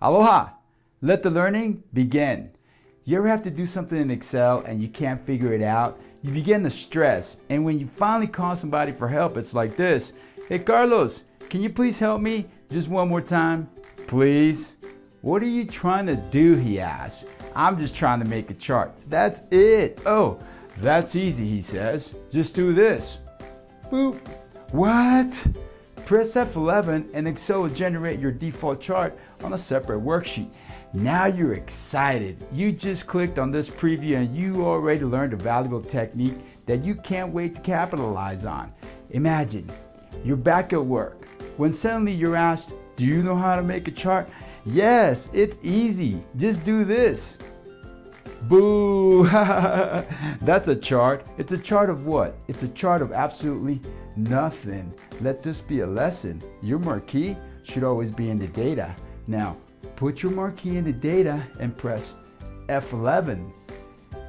Aloha! Let the learning begin. You ever have to do something in Excel and you can't figure it out? You begin to stress, and when you finally call somebody for help, it's like this. Hey Carlos, can you please help me? Just one more time, please. What are you trying to do, he asked. I'm just trying to make a chart. That's it. Oh, that's easy, he says. Just do this. Boop. What? Press F11 and Excel will generate your default chart on a separate worksheet. Now you're excited. You just clicked on this preview and you already learned a valuable technique that you can't wait to capitalize on. Imagine, you're back at work when suddenly you're asked, do you know how to make a chart? Yes, it's easy. Just do this. Boo! That's a chart. It's a chart of what? It's a chart of absolutely nothing. Let this be a lesson. Your marquee should always be in the data. Now, put your marquee in the data and press F11.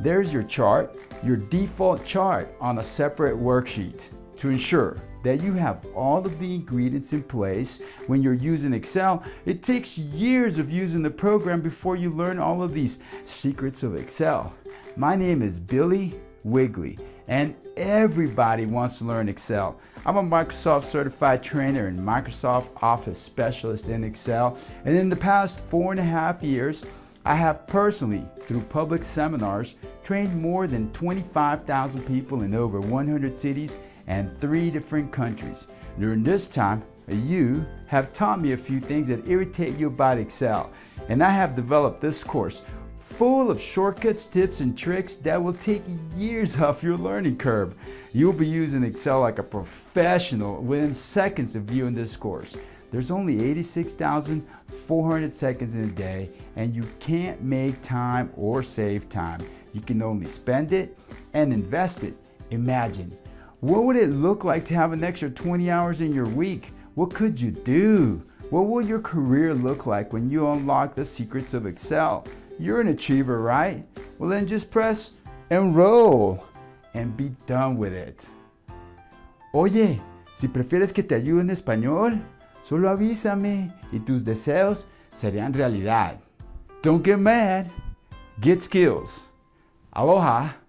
There's your chart, your default chart on a separate worksheet to ensure that you have all of the ingredients in place. When you're using Excel, it takes years of using the program before you learn all of these secrets of Excel. My name is Billy Wigley, and everybody wants to learn Excel. I'm a Microsoft certified trainer and Microsoft Office specialist in Excel, and in the past 4.5 years, I have personally, through public seminars, trained more than 25,000 people in over 100 cities and 3 different countries. During this time, you have taught me a few things that irritate you about Excel, and I have developed this course full of shortcuts, tips, and tricks that will take years off your learning curve. You'll be using Excel like a professional within seconds of viewing this course. There's only 86,400 seconds in a day, and you can't make time or save time. You can only spend it and invest it. Imagine, what would it look like to have an extra 20 hours in your week? What could you do? What will your career look like when you unlock the secrets of Excel? You're an achiever, right? Well then just press enroll and be done with it. Oye, si prefieres que te ayude en español, solo avísame y tus deseos serán realidad. Don't get mad, get skills. Aloha.